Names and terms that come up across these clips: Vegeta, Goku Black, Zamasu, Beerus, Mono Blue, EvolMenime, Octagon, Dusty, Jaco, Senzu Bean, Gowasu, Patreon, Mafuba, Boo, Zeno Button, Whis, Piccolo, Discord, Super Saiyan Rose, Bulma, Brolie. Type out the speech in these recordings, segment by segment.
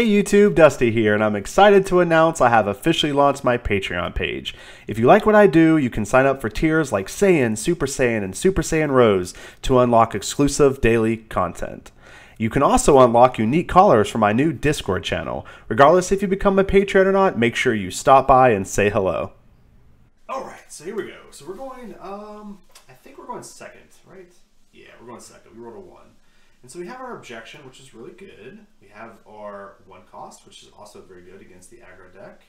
Hey YouTube, Dusty here, and I'm excited to announce I have officially launched my Patreon page. If you like what I do, you can sign up for tiers like Saiyan, Super Saiyan, and Super Saiyan Rose to unlock exclusive daily content. You can also unlock unique callers for my new Discord channel. Regardless if you become a Patreon or not, make sure you stop by and say hello. Alright, so here we go. So we're going, I think we're going second, right? Yeah, we're going second. We rolled a 1. And so we have our objection, which is really good. We have our 1 cost, which is also very good against the aggro deck.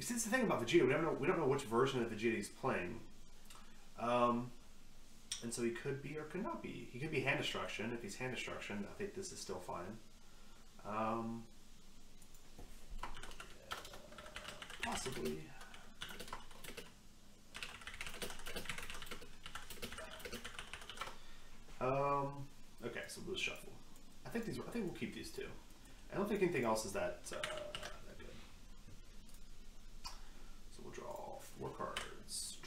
See, that's the thing about Vegeta. We don't know which version of Vegeta he's playing. And so he could be or could not be. He could be hand destruction. If he's hand destruction, I think this is still fine. Possibly. Okay, so we'll shuffle. I think we'll keep these two. I don't think anything else is that good. So we'll draw 4 cards.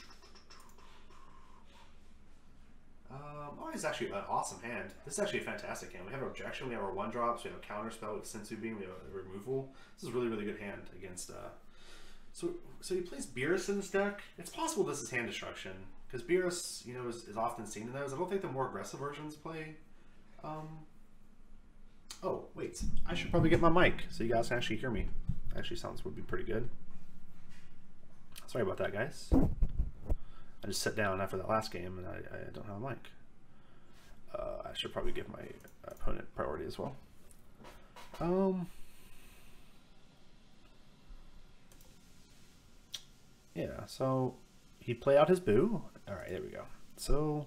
Oh, it's actually an awesome hand. This is actually a fantastic hand. We have an objection. We have our 1-drops. We have a counter spell with Senzu Bean. We have a removal. This is a really, really good hand against. So he plays Beerus in this deck. It's possible this is hand destruction because Beerus, you know, is often seen in those. I don't think the more aggressive versions play. Oh, wait. I should probably get my mic so you guys can actually hear me. Actually, sounds would be pretty good. Sorry about that, guys. I just sat down after that last game and I don't have a mic. I should probably give my opponent priority as well. Yeah, so he played out his Boo. Alright, there we go. So,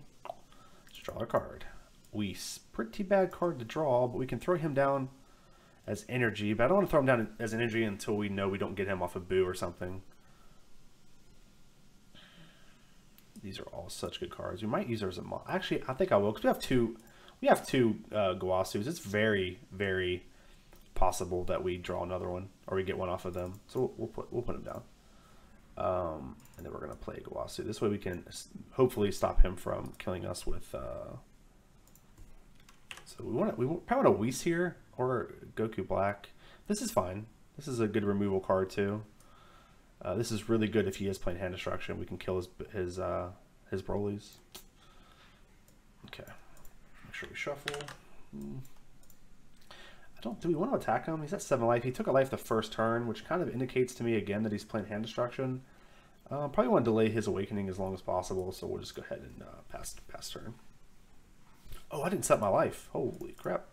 let's draw a card. Whis, pretty bad card to draw, but we can throw him down as energy, but I don't want to throw him down as an energy until we know we don't get him off a Boo or something. These are all such good cards. We might use her as a mod. Actually, I think I will, because we have two Gowasus. It's very, very possible that we draw another one, or we get one off of them. So we'll put him down. And then we're going to play Gowasu. This way we can hopefully stop him from killing us with... So we probably want a Whis here, or Goku Black. This is fine. This is a good removal card, too. This is really good if he is playing hand destruction. We can kill his Brolies. Okay. Make sure we shuffle. Do we want to attack him? He's at 7 life. He took a life the first turn, which kind of indicates to me again that he's playing hand destruction. Probably want to delay his awakening as long as possible, so we'll just go ahead and pass turn. Oh, I didn't set my life. Holy crap.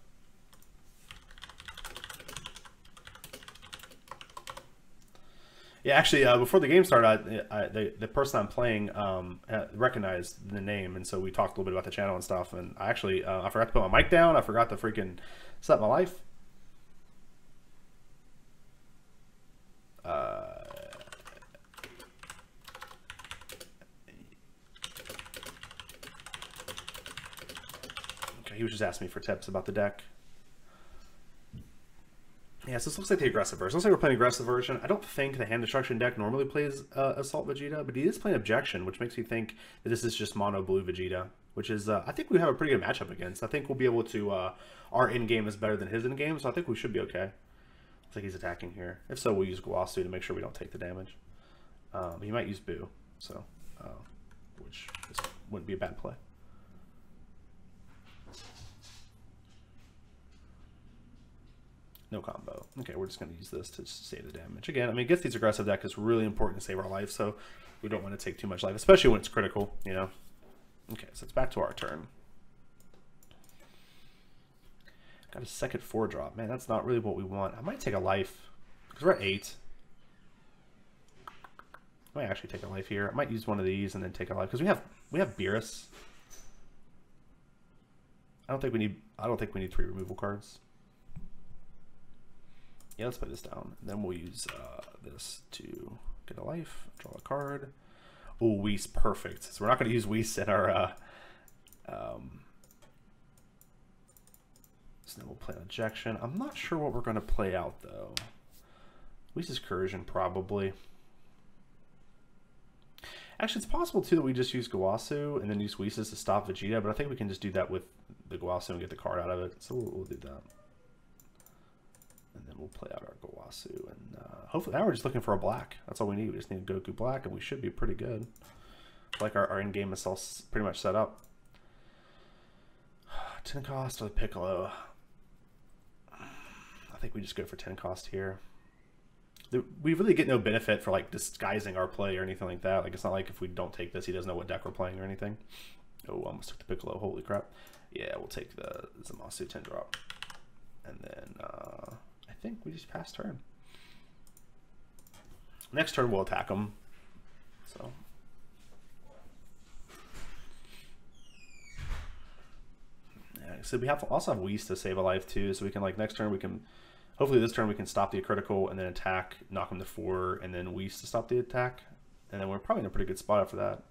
Yeah, actually, before the game started, the person I'm playing recognized the name, and so we talked a little bit about the channel and stuff, and I actually, I forgot to put my mic down. I forgot to freaking set my life. Okay, he was just asking me for tips about the deck. Yeah, so this looks like the aggressive version. Looks like we're playing aggressive version. I don't think the hand destruction deck normally plays Assault Vegeta, but he is playing objection, which makes me think that this is just mono blue Vegeta, which is, I think we have a pretty good matchup against. I think we'll be able to, our end game is better than his end game, so I think we should be okay. Looks like he's attacking here. If so, we'll use Gowasu to make sure we don't take the damage. He might use Boo, so, which wouldn't be a bad play. No combo. Okay, we're just going to use this to save the damage. Again, I mean, against these aggressive deck, it's really important to save our life, so we don't want to take too much life, especially when it's critical, you know? Okay, so it's back to our turn. Got a second 4-drop. Man, that's not really what we want. I might take a life, because we're at 8. I might actually take a life here. I might use one of these and then take a life, because we have Beerus. I don't think we need 3 removal cards. Yeah, let's put this down. Then we'll use this to get a life, draw a card. Oh, Whis, perfect. So we're not going to use Whis in our... so then we'll play an ejection. I'm not sure what we're going to play out, though. Whis' Coercion, probably. Actually, it's possible, too, that we just use Gowasu and then use Whis to stop Vegeta, but I think we can just do that with the Gowasu and get the card out of it. So we'll do that. And then we'll play out our Gowasu, and hopefully now we're just looking for a black. That's all we need. We just need a Goku Black, and we should be pretty good. Like our end game is all pretty much set up. 10 cost for the Piccolo. I think we just go for 10 cost here. We really get no benefit for like disguising our play or anything like that. Like it's not like if we don't take this, he doesn't know what deck we're playing or anything. Oh, almost took the Piccolo. Holy crap. Yeah, we'll take the Zamasu 10 drop. And then I think we just pass turn. Next turn we'll attack him. So yeah, so we have to also have Whis to save a life too, so we can like next turn we can hopefully this turn we can stop the critical and then attack, knock him to 4, and then Whis to stop the attack. And then we're probably in a pretty good spot after that.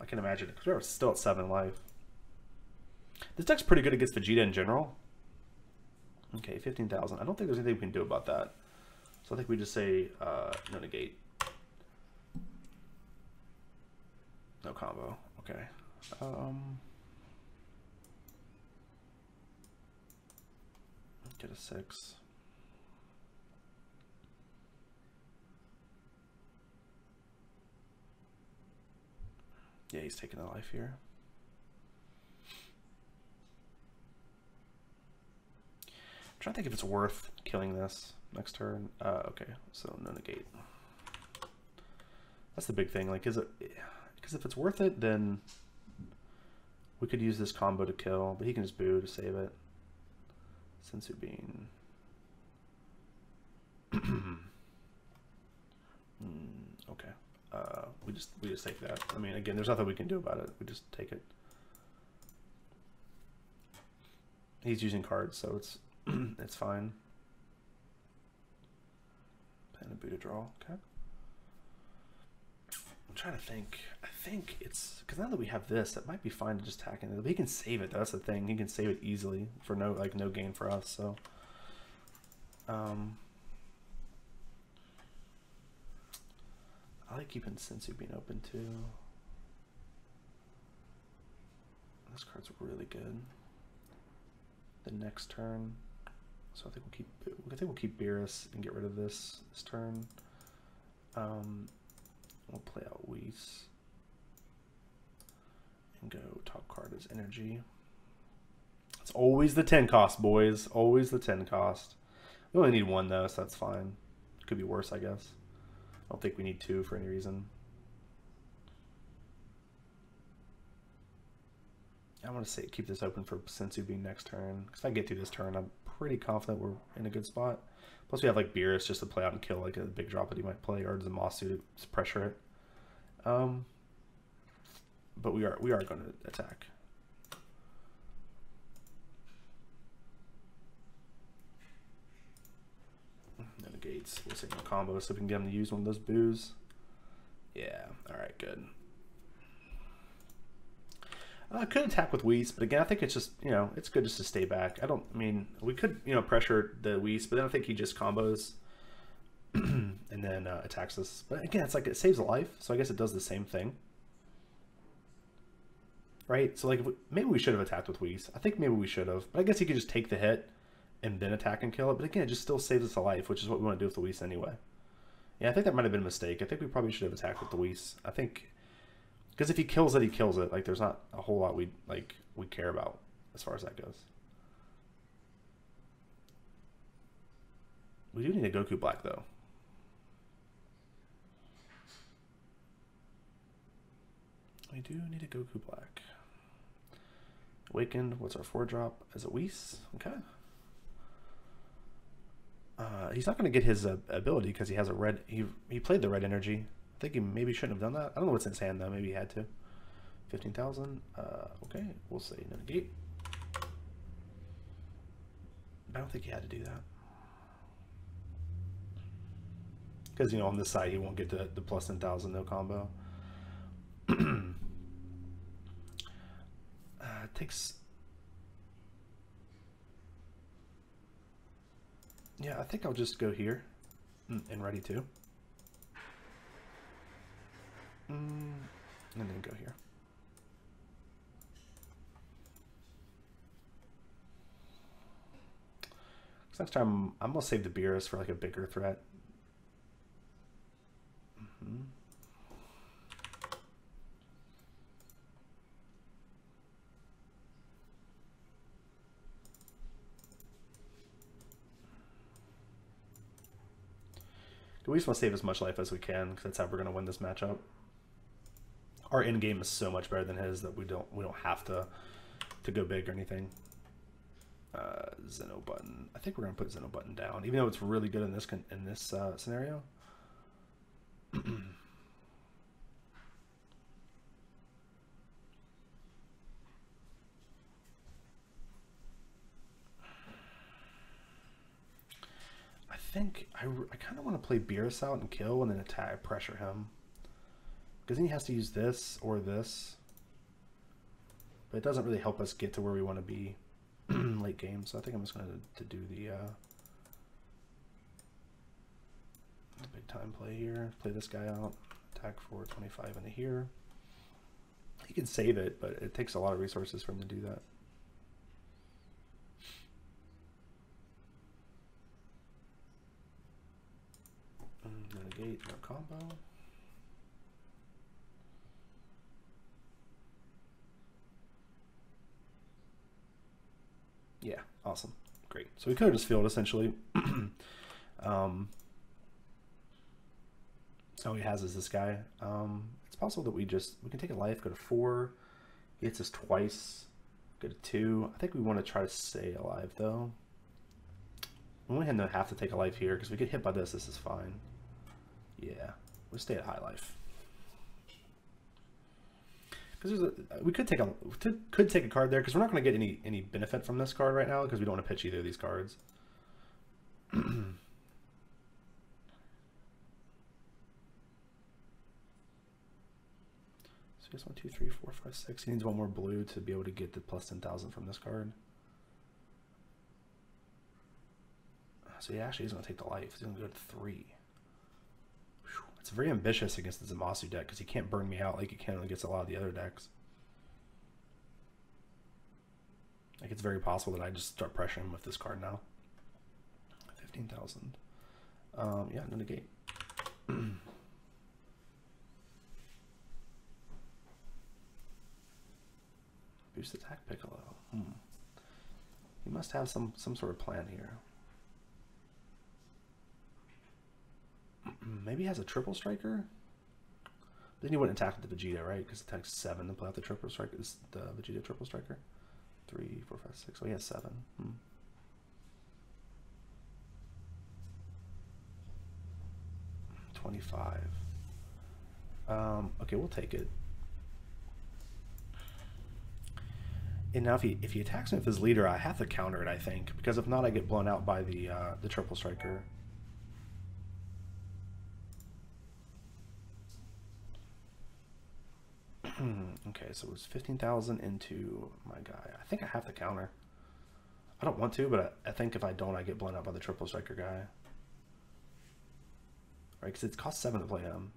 I can imagine it because we're still at 7 life. This deck's pretty good against Vegeta in general. Okay, 15,000. I don't think there's anything we can do about that. So I think we just say no negate. No combo. Okay. Get a 6. Yeah, he's taking a life here. I think if it's worth killing this next turn. Okay, so no negate. That's the big thing. Like, is it? Because if it's worth it, then we could use this combo to kill, but he can just boo to save it. Senzu Bean. Okay. We just take that. I mean, again, there's nothing we can do about it. We just take it. He's using cards, so it's. It's fine. Plan a Boo to draw. Okay. I'm trying to think. I think it's because now that we have this, it might be fine to just tack in. He can save it. That's the thing. He can save it easily for no like no gain for us. So. I like keeping Senzu Bean open too. This card's really good. The next turn. So I think we'll keep Beerus and get rid of this turn. We'll play out Whis and go top card is energy. It's always the 10 cost, boys. Always the 10 cost. We only need 1 though, so that's fine. It could be worse, I guess. I don't think we need 2 for any reason. I want to say keep this open for Senzu Bean next turn. Because if I get through this turn, I'm pretty confident we're in a good spot. Plus we have like Beerus just to play out and kill like a big drop that he might play, or Zamasu to pressure it. But we are going to attack. No negates. We'll save no combo so we can get him to use one of those boos. Yeah. All right. Good. I could attack with Whis, but again, I think it's just, you know, it's good just to stay back. We could, you know, pressure the Whis, but then I think he just combos and then attacks us. But again, it's like it saves a life, so I guess it does the same thing. Right? So, like, maybe we should have attacked with Whis. I think maybe we should have, but I guess he could just take the hit and then attack and kill it. But again, it just still saves us a life, which is what we want to do with the Whis anyway. Yeah, I think that might have been a mistake. I think we probably should have attacked with the Whis. I think... Because if he kills it, he kills it. Like, there's not a whole lot we care about as far as that goes. We do need a Goku Black, though. We do need a Goku Black. Awakened. What's our 4-drop? Is it Whis? Okay. He's not going to get his ability because he has a red... He played the red energy. I think he maybe shouldn't have done that. I don't know what's in his hand though. Maybe he had to. 15,000. Okay, we'll say no negate. I don't think he had to do that because you know on this side he won't get the plus 10,000 no combo. It takes. Yeah, I think I'll just go here and ready to. And then go here. Next time, I'm going to save the Beerus for like a bigger threat. Mm-hmm. We just want to save as much life as we can, because that's how we're going to win this matchup. Our end game is so much better than his that we don't have to go big or anything. Zeno Button. I think we're going to put Zeno Button down, even though it's really good in this scenario. I kind of want to play Beerus out and kill and then attack, pressure him. Because then he has to use this or this. But it doesn't really help us get to where we want to be late game. So I think I'm just going to do the big time play here. Play this guy out. Attack for 25 into here. He can save it, but it takes a lot of resources for him to do that. Negate, no combo. Yeah, awesome, great. So we could have just filled essentially. So all he has is this guy. It's possible that we can take a life, go to 4. He hits us twice, go to 2. I think we want to try to stay alive though. We only have to take a life here because we get hit by this. This is fine. Yeah, we'll stay at high life because we could take a card there because we're not going to get any benefit from this card right now because we don't want to pitch either of these cards. So he has 1, 2, 3, 4, 5, 6. He needs one more blue to be able to get the plus 10,000 from this card. So he actually is going to take the life. He's going to go to 3. It's very ambitious against the Zamasu deck because he can't burn me out like he can against a lot of the other decks. Like, it's very possible that I just start pressuring him with this card now. 15,000. Yeah, no negate. Boost attack Piccolo. He must have some sort of plan here. Maybe he has a triple striker. Then he wouldn't attack with the Vegeta, right? Because it attacks 7 to play out the triple striker. Is the Vegeta triple striker? 3, 4, 5, 6. Oh, he has 7. Hmm. 25. Okay, we'll take it. And now if he attacks me with his leader, I have to counter it, I think, because if not, I get blown out by the triple striker. Okay, so it was 15,000 into my guy. I think I have to counter. I don't want to, but I think if I don't, I get blown out by the triple striker guy. Right, because it costs 7 to play him.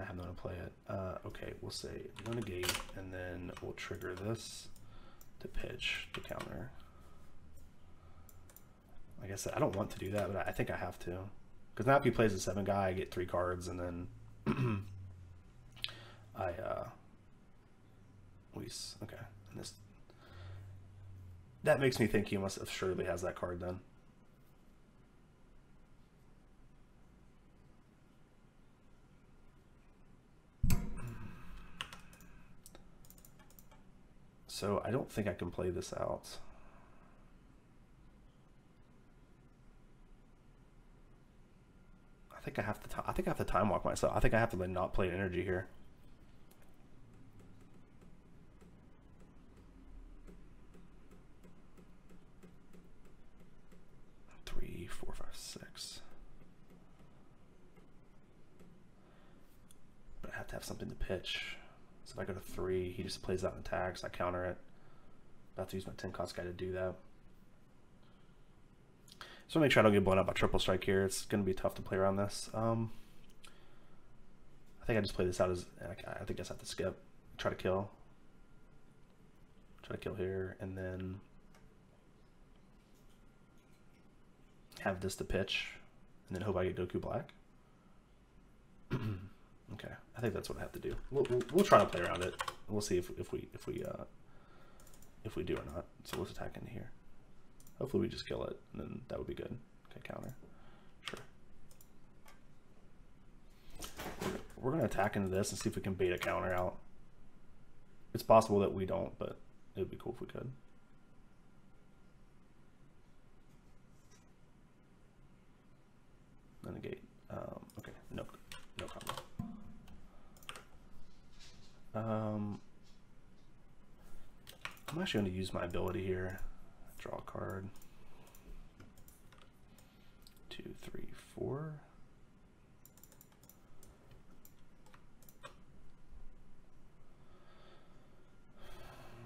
I have no one to play it. Okay, we'll say no negate, and then we'll trigger this to pitch to counter. Like I said, I don't want to do that, but I think I have to. Because now if he plays the 7 guy, I get 3 cards, and then... Whis, okay, and this, that makes me think he must have surely has that card then. So I don't think I can play this out. I think I have to, time walk myself. I think I have to like not play energy here. But I have to have something to pitch. So if I go to 3, he just plays out and attacks. I counter it. About to use my 10 cost guy to do that. So make sure I don't get blown up by triple strike here. It's going to be tough to play around this. I think I just play this out as. I think I just have to skip. Try to kill. Try to kill here, and then have this to pitch, and then hope I get Goku Black. Okay, I think that's what I have to do. We'll try to play around it. We'll see if we do or not. So let's attack into here. Hopefully we just kill it, and then that would be good. Okay, counter. Sure. We're gonna attack into this and see if we can bait a counter out. It's possible that we don't, but it would be cool if we could. Negate. Okay, no combo. I'm actually going to use my ability here. Draw a card. 2, 3, 4.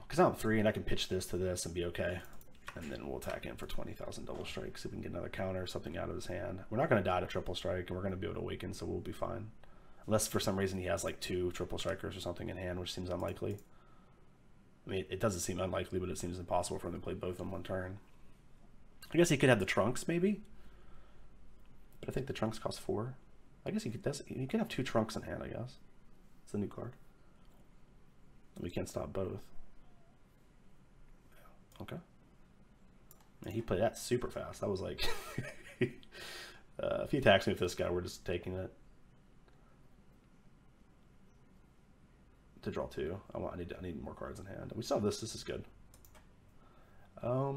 Because I'm 3 and I can pitch this to this and be okay. And then we'll attack in for 20,000 double strikes if we can get another counter or something out of his hand. We're not going to die to triple strike, and we're going to be able to awaken, so we'll be fine. Unless for some reason he has like 2 triple strikers or something in hand, which seems unlikely. I mean, it doesn't seem unlikely, but it seems impossible for him to play both in one turn. I guess he could have the trunks maybe, but I think the trunks cost 4. I guess he could have 2 trunks in hand. I guess it's a new card. And we can't stop both. Okay. And he played that super fast. I was like, if he attacks me with this guy, we're just taking it. To draw 2. I need more cards in hand. We saw this. This is good. Yeah,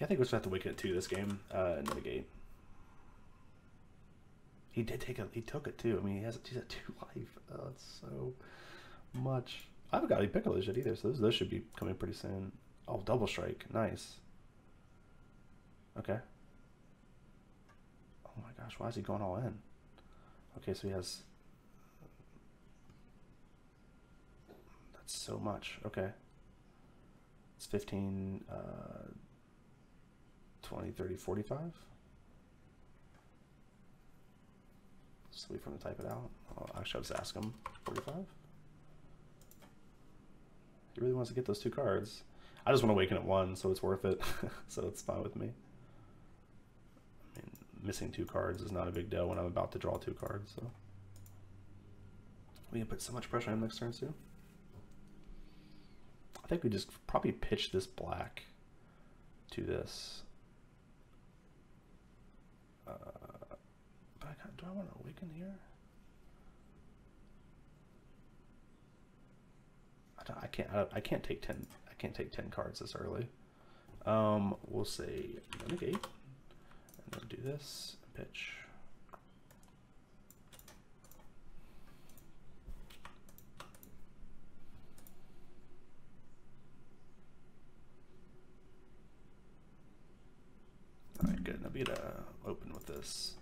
I think we're just gonna have to wake it at 2 this game. Negate. He did take a. He took it too. I mean, he's at 2 life. Oh, that's so much. I haven't got any Piccolos yet either, so those should be coming pretty soon. Oh, double strike, nice. Okay. Oh my gosh, why is he going all in? Okay, so he has. That's so much. Okay. It's 15, 20, 30, 45. Sleep from the type it out. Oh, actually, I was asking him 45. He really wants to get those 2 cards. I just want to awaken at 1, so it's worth it. So it's fine with me. I mean, missing 2 cards is not a big deal when I'm about to draw 2 cards. So we can put so much pressure on him next turn too. I think we just probably pitch this black to this. Do I want to awaken here? I can't take 10. I can't take 10 cards this early. We'll say negate, and then do this and pitch. All right, good. Now we gotta open with this.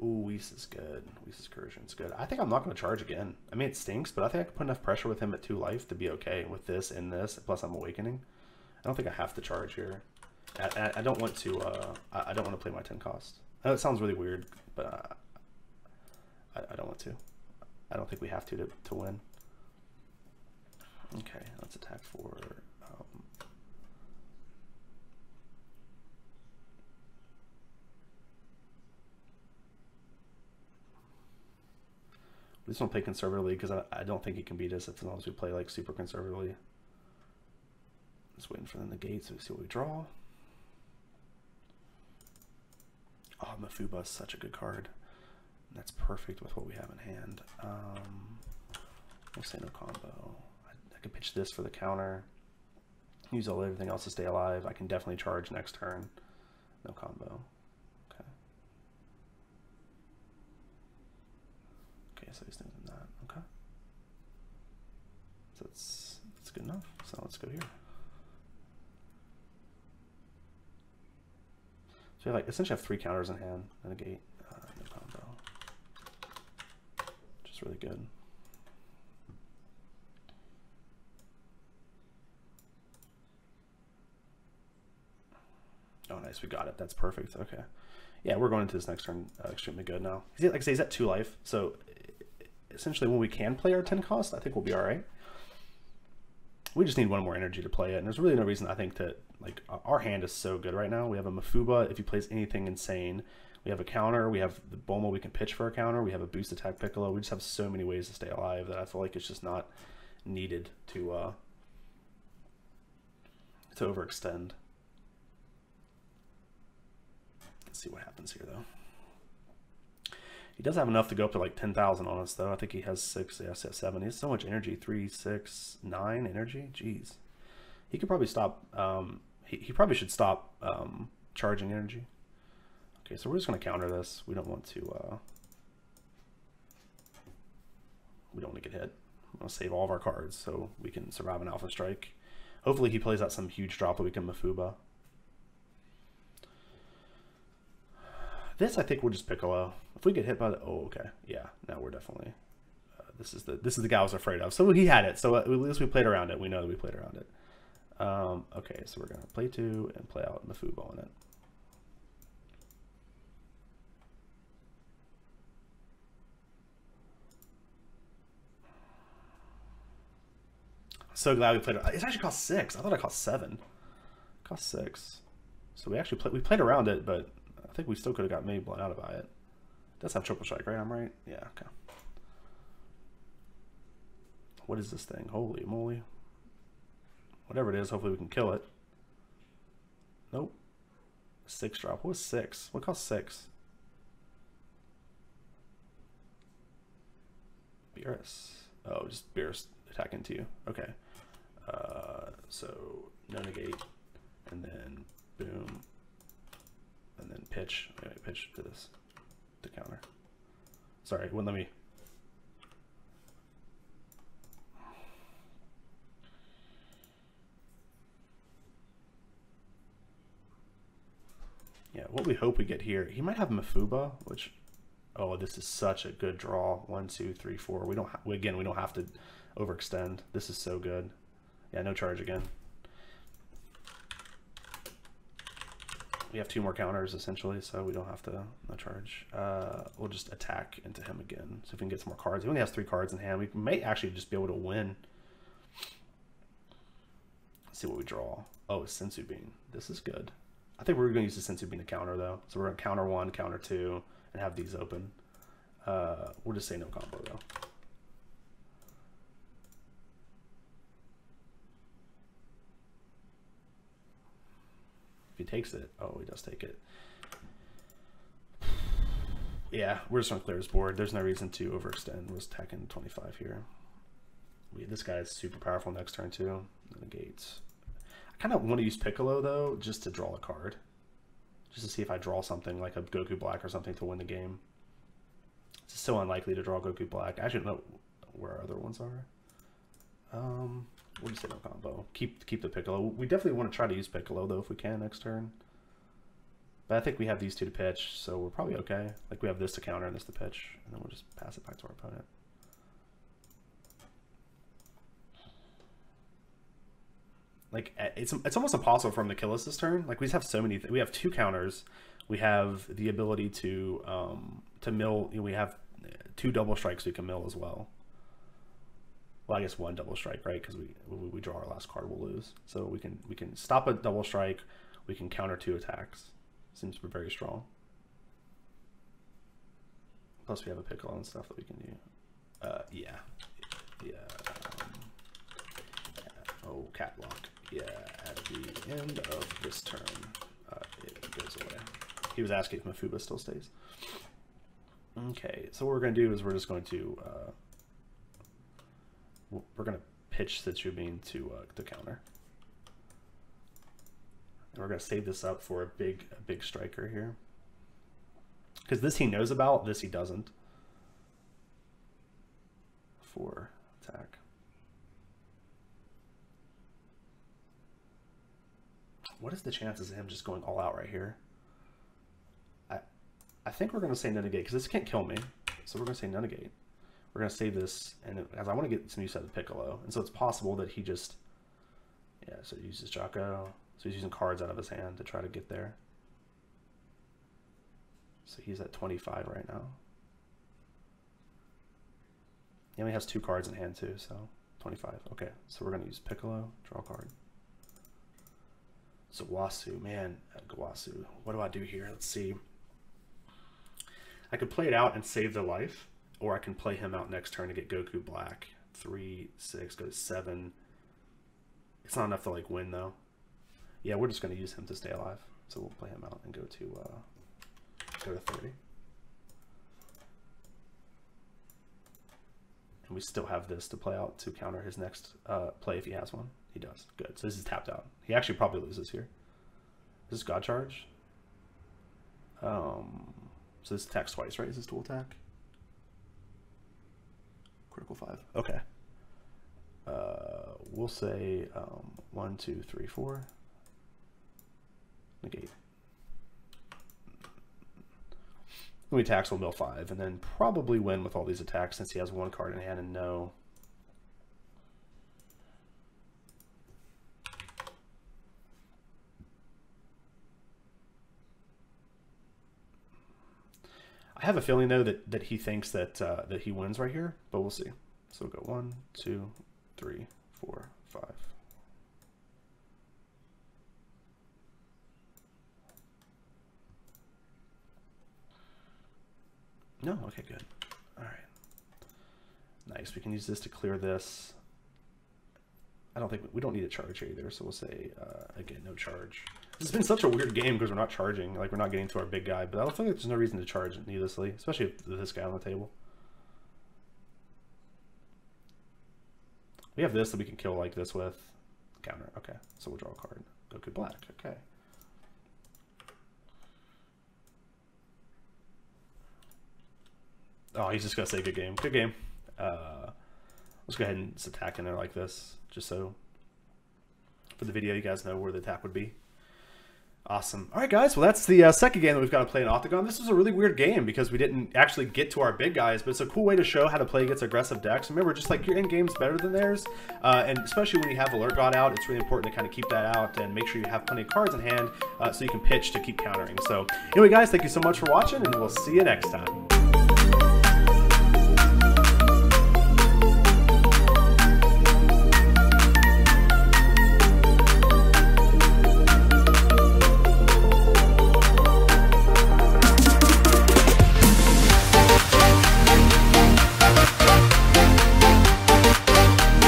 Ooh, Whis is good. Whis' Cursion is good. I think I'm not going to charge again. I mean, it stinks, but I think I can put enough pressure with him at 2 life to be okay with this and this. Plus, I'm awakening. I don't think I have to charge here. I don't want to. I don't want to play my 10 cost. I know it sounds really weird, but I don't want to. I don't think we have to win. Okay, let's attack for. We just want to play conservatively because I don't think it can beat us as long as we play like super conservatively. Just waiting for them to negate so we see what we draw. Oh, Mafuba is such a good card. That's perfect with what we have in hand. We'll say no combo. I could pitch this for the counter. Use all everything else to stay alive. I can definitely charge next turn. No combo. So he's doing that. Okay. So that's good enough. So let's go here. So you like essentially have 3 counters in hand and a gate. No combo. Which is really good. Oh nice, we got it. That's perfect. Okay. Yeah, we're going into this next turn extremely good now. Like I say, he's at 2 life, so essentially when we can play our 10 cost, I think we'll be all right. we just need one more energy to play it, and there's really no reason, I think, that like our hand is so good right now. We have a Mafuba if he plays anything insane. We have a counter. We have the Bulma we can pitch for a counter. We have a boost attack Piccolo. We just have so many ways to stay alive that I feel like it's just not needed to overextend. Let's see what happens here, though. He does have enough to go up to like 10,000 on us, though. I think he has 6, yeah, 7. He has so much energy. 3, 6, 9 energy. Jeez. He could probably stop. He probably should stop charging energy. Okay, so we're just going to counter this. We don't want to get hit. I'm going to save all of our cards so we can survive an Alpha Strike. Hopefully he plays out some huge drop that we can Mafuba. This, I think, we're just Piccolo. If we get hit by the... Oh, okay. Yeah, no, we're definitely... this is the guy I was afraid of. So he had it. So at least we played around it. We know that we played around it. Okay, so we're going to play 2 and play out Mafuba on it. So glad we played it. It actually cost 6. I thought it cost 7. It cost 6. So we actually played around it, but I think we still could have got made blown out by it. It does have triple strike, right? I'm right. Yeah. Okay. What is this thing? Holy moly! Whatever it is, hopefully we can kill it. Nope. 6 drop. What was 6? What cost 6? Beerus. Oh, just Beerus attack into you. Okay. So no negate, and then boom, and then pitch. Anyway, pitch to this, to counter. Sorry, it wouldn't let me. Yeah, what we hope we get here, he might have Mafuba, which, oh, this is such a good draw. 1, 2, 3, 4. We don't have to overextend. This is so good. Yeah, no charge again. We have 2 more counters essentially, so we don't have to no charge. We'll just attack into him again. So if we can get some more cards. He only has 3 cards in hand. We may actually just be able to win. Let's see what we draw. Oh, it's Senzu Bean. This is good. I think we're going to use the Senzu Bean to counter though. So we're going to counter 1, counter 2, and have these open. We'll just say no combo though. He takes it. Oh, he does take it. Yeah, we're just gonna clear his board. There's no reason to overextend. We're just attacking 25 here. This guy is super powerful next turn too. Negates. I kind of want to use Piccolo though, just to draw a card, just to see if I draw something like a Goku Black or something to win the game. It's so unlikely to draw Goku Black. I actually don't know where our other ones are. We'll just hit no combo. Keep the Piccolo. We definitely want to try to use Piccolo though if we can next turn. But I think we have these 2 to pitch, so we're probably okay. Like we have this to counter and this to pitch, and then we'll just pass it back to our opponent. Like it's almost impossible for him to kill us this turn. Like we just have so many. We have 2 counters. We have the ability to mill. You know, we have 2 double strikes we can mill as well. Well, I guess 1 double strike, right? Because we draw our last card, we'll lose. So we can stop a double strike. We can counter 2 attacks. Seems to be very strong. Plus we have a Piccolo and stuff that we can do. Oh, cat block. Yeah, at the end of this turn, it goes away. He was asking if Mafuba still stays. Okay, so what we're going to do is we're just going to... we're going to pitch Senzu Bean to counter. And we're going to save this up for a big striker here. Because this he knows about, this he doesn't. 4 attack. What is the chances of him just going all out right here? I think we're going to say no negate because this can't kill me. So we're going to say no negate. We're going to save this, and as I want to get some use out of Piccolo. And so it's possible that he just, yeah, so he uses Jaco. So he's using cards out of his hand to try to get there. So he's at 25 right now. He only has 2 cards in hand too, so 25. Okay, so we're gonna use Piccolo. Draw a card. Zawasu, man, Gowasu. What do I do here? Let's see. I could play it out and save the life, or I can play him out next turn to get Goku Black. 3, 6, go to 7. It's not enough to like win though. Yeah, we're just gonna use him to stay alive. So we'll play him out and go to 30. And we still have this to play out to counter his next play if he has one. He does. Good. So this is tapped out. He actually probably loses here. This is God Charge. So this attacks twice, right? Is this dual attack? Critical 5. Okay. We'll say 1, 2, 3, 4. Negate. When he attacks, we'll mill 5, and then probably win with all these attacks since he has one card in hand and no. I have a feeling though that he thinks that he wins right here, but we'll see. So we'll go 1, 2, 3, 4, 5. No? Okay, good. All right. Nice. We can use this to clear this. I don't think we don't need a charge either, so we'll say, again, no charge. This has been such a weird game because we're not charging. Like, we're not getting to our big guy, but I don't think there's no reason to charge needlessly, especially with this guy on the table. We have this that we can kill like this with. Counter. Okay, so we'll draw a card. Goku Black. Okay. Oh, he's just gonna say good game. Good game. Let's go ahead and just attack in there like this, just so for the video you guys know where the attack would be. Awesome. All right, guys. Well, that's the second game that we've got to play in Octagon. This was a really weird game because we didn't actually get to our big guys, but it's a cool way to show how to play against aggressive decks. Remember, just like your end game's better than theirs, and especially when you have Alert God out, it's really important to kind of keep that out and make sure you have plenty of cards in hand so you can pitch to keep countering. So anyway, guys, thank you so much for watching, and we'll see you next time.